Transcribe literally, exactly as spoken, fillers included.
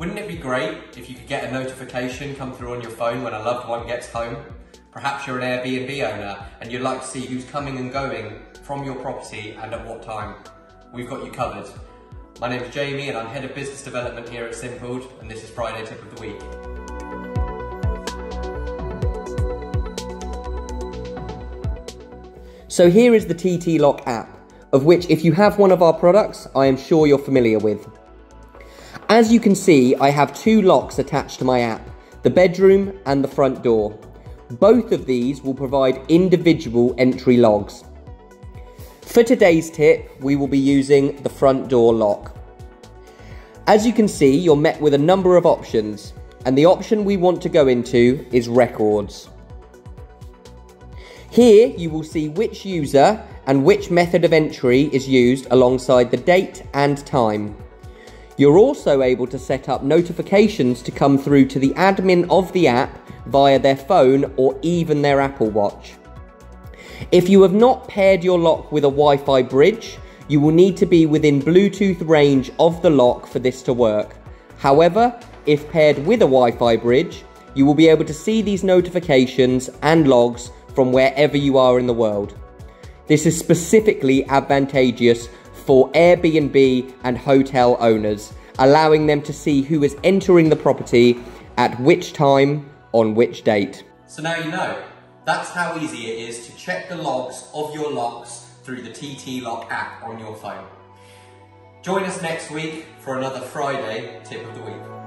Wouldn't it be great if you could get a notification come through on your phone when a loved one gets home? Perhaps you're an Airbnb owner and you'd like to see who's coming and going from your property and at what time. We've got you covered. My name is Jamie and I'm Head of Business Development here at Simpled, and this is Friday Tip of the Week. So here is the T T Lock app, of which if you have one of our products, I am sure you're familiar with. As you can see, I have two locks attached to my app, the bedroom and the front door. Both of these will provide individual entry logs. For today's tip, we will be using the front door lock. As you can see, you're met with a number of options, and the option we want to go into is records. Here you will see which user and which method of entry is used alongside the date and time. You're also able to set up notifications to come through to the admin of the app via their phone or even their Apple Watch. If you have not paired your lock with a Wi-Fi bridge, you will need to be within Bluetooth range of the lock for this to work. However, if paired with a Wi-Fi bridge, you will be able to see these notifications and logs from wherever you are in the world. This is specifically advantageous for Airbnb and hotel owners, allowing them to see who is entering the property at which time on which date. So now you know. That's how easy it is to check the logs of your locks through the T T Lock app on your phone. Join us next week for another Friday Tip of the Week.